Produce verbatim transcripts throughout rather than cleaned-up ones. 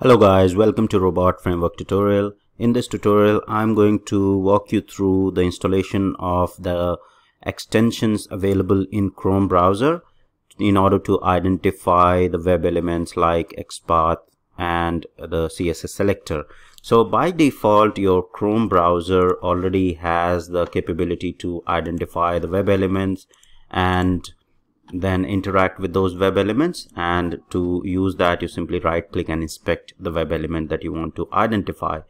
Hello guys, welcome to Robot Framework tutorial. In this tutorial I'm going to walk you through the installation of the extensions available in Chrome browser in order to identify the web elements like XPath and the C S S selector. So by default your Chrome browser already has the capability to identify the web elements and then interact with those web elements, and to use that you simply right click and inspect the web element that you want to identify.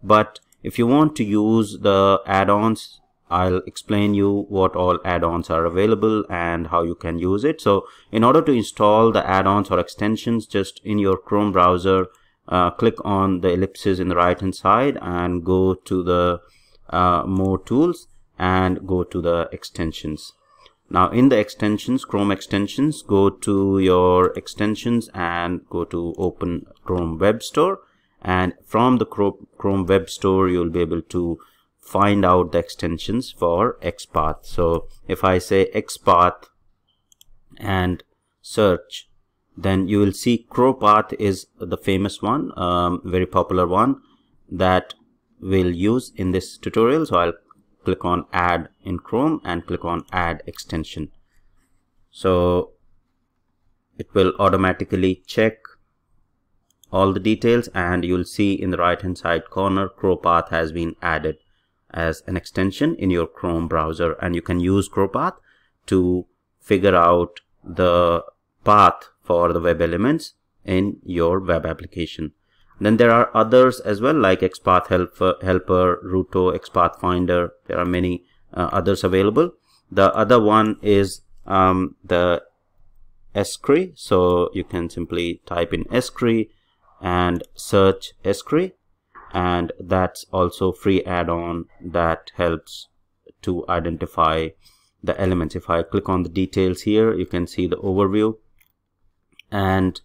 But if you want to use the add-ons, I'll explain you what all add-ons are available and how you can use it. So in order to install the add-ons or extensions, just in your Chrome browser uh, click on the ellipses in the right hand side and go to the uh, more tools and go to the extensions. Now in the extensions, Chrome extensions, go to your extensions and go to open Chrome Web Store, and from the Chrome Web Store you'll be able to find out the extensions for XPath. So if I say XPath and search, then you will see Chropath is the famous one, um, very popular one that we'll use in this tutorial. So I'll click on add in Chrome and click on add extension. So it will automatically check all the details, and you'll see in the right hand side corner Chropath has been added as an extension in your Chrome browser, and you can use Chropath to figure out the path for the web elements in your web application. Then there are others as well, like XPath Helper, Helper Ruto, XPath Finder. There are many uh, others available. The other one is um, the Eskry. So you can simply type in Eskry and search Eskry, and that's also free add-on that helps to identify the elements. If I click on the details here, you can see the overview, and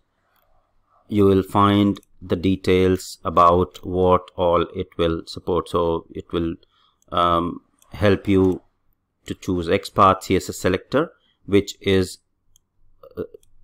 you will find the details about what all it will support. So it will um, help you to choose XPath C S S selector, which is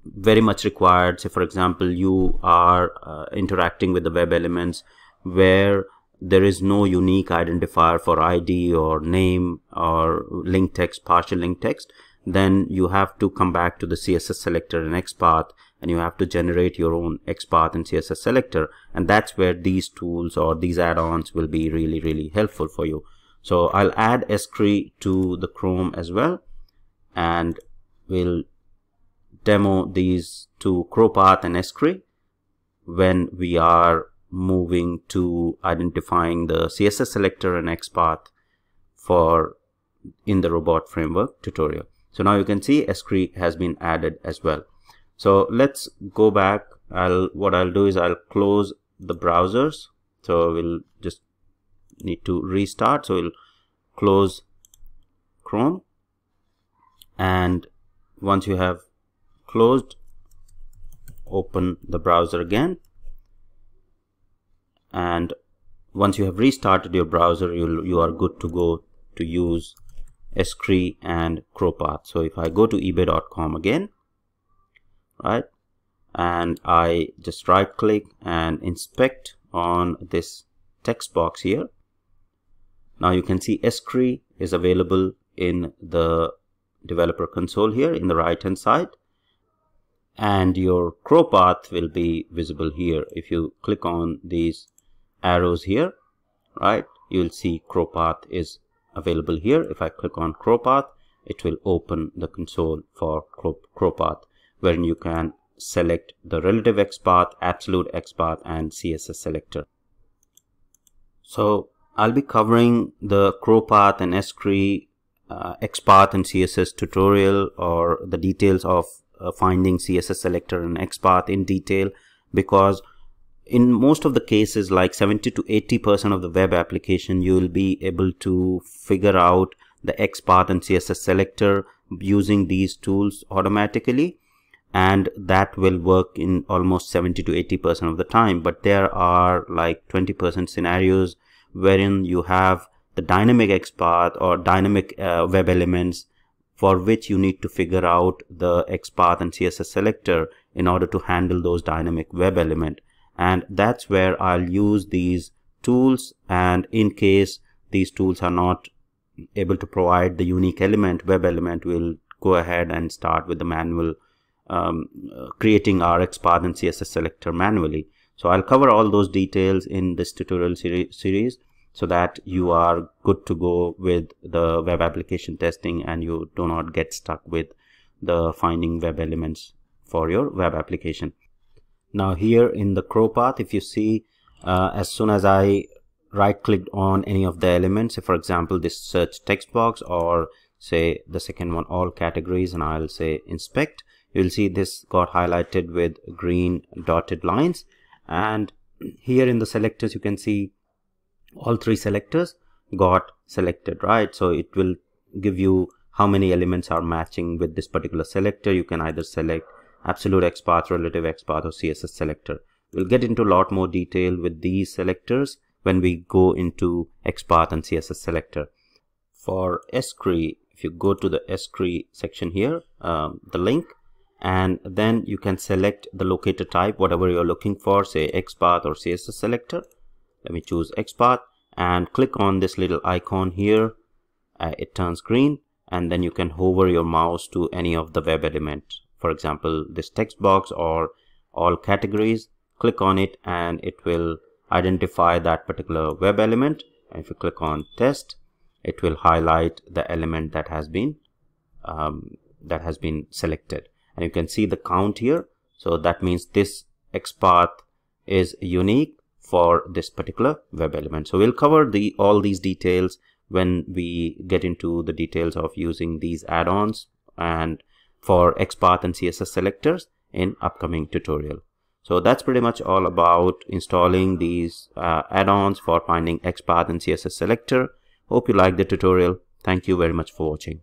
very much required. Say for example you are uh, interacting with the web elements where there is no unique identifier for I D or name or link text, partial link text, then you have to come back to the C S S selector in XPath, and you have to generate your own XPath and C S S selector, and that's where these tools or these add-ons will be really really helpful for you. So I'll add Eskry to the Chrome as well, and we'll demo these two, Chropath and Eskry, when we are moving to identifying the C S S selector and XPath for in the Robot Framework tutorial. So now you can see Eskry has been added as well. So let's go back. I'll what I'll do is I'll close the browsers. So we'll just need to restart. So we'll close Chrome, and once you have closed, open the browser again, and once you have restarted your browser, you you are good to go to use Eskry and Chropath. So if I go to ebay dot com again, right, and I just right click and inspect on this text box here, now you can see Eskry is available in the developer console here in the right hand side, and your Chropath will be visible here. If you click on these arrows here, right, you'll see Chropath is available here. If I click on Chropath, it will open the console for Chropath, wherein you can select the relative XPath, absolute XPath, and C S S selector. So I'll be covering the Chropath and Eskry, uh, XPath and C S S tutorial, or the details of uh, finding C S S selector and XPath in detail, because in most of the cases, like seventy to eighty percent of the web application, you will be able to figure out the XPath and C S S selector using these tools automatically, and that will work in almost seventy to eighty percent of the time. But there are like twenty percent scenarios wherein you have the dynamic XPath or dynamic uh, web elements for which you need to figure out the XPath and C S S selector in order to handle those dynamic web element, and that's where I'll use these tools. And in case these tools are not able to provide the unique element, web element, we'll go ahead and start with the manual um, creating our XPath and C S S selector manually. So I'll cover all those details in this tutorial series so that you are good to go with the web application testing and you do not get stuck with the finding web elements for your web application. Now here in the Chropath, if you see, uh, as soon as I right clicked on any of the elements, for example this search text box, or say the second one, all categories, and I'll say inspect, you'll see this got highlighted with green dotted lines. And here in the selectors, you can see all three selectors got selected, right? So it will give you how many elements are matching with this particular selector. You can either select absolute XPath, relative XPath, or C S S selector. We'll get into a lot more detail with these selectors when we go into XPath and C S S selector. For Eskry, if you go to the Eskry section here, um, the link, and then you can select the locator type, whatever you're looking for, say XPath or C S S selector. Let me choose XPath and click on this little icon here. Uh, it turns green, and then you can hover your mouse to any of the web element. For example, this text box or all categories, click on it and it will identify that particular web element. And if you click on test, it will highlight the element that has been um, that has been selected. And you can see the count here. So that means this XPath is unique for this particular web element. So we'll cover the all these details when we get into the details of using these add-ons and for XPath and C S S selectors in upcoming tutorial. So that's pretty much all about installing these uh, add-ons for finding XPath and C S S selector. Hope you liked the tutorial. Thank you very much for watching.